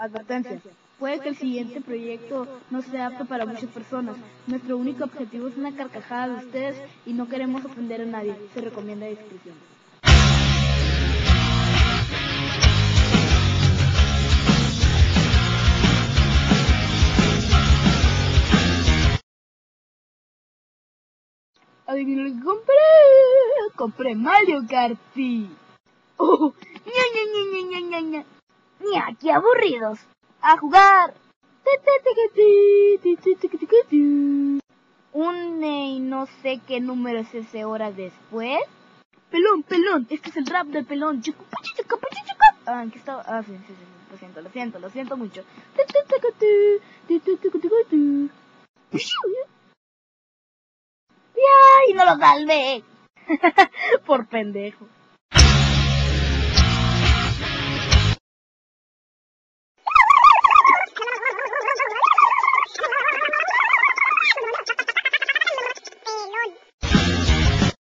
Advertencia. Puede que el siguiente proyecto no sea apto para muchas personas. Nuestro único objetivo es una carcajada de ustedes y no queremos ofender a nadie. Se recomienda discreción. Adivino lo que compré. Compré Mario Kart Wii. ¡Oh! ¡Ña, ña, ña, ña, ña, ña! ¡Ña, qué aburridos! ¡A jugar! Y no sé qué número es ese horas después. Pelón, pelón, este es el rap del pelón. Ah, ¿en qué estaba? Ah, sí. Lo siento mucho. ¡Y no lo salvé! Por pendejo.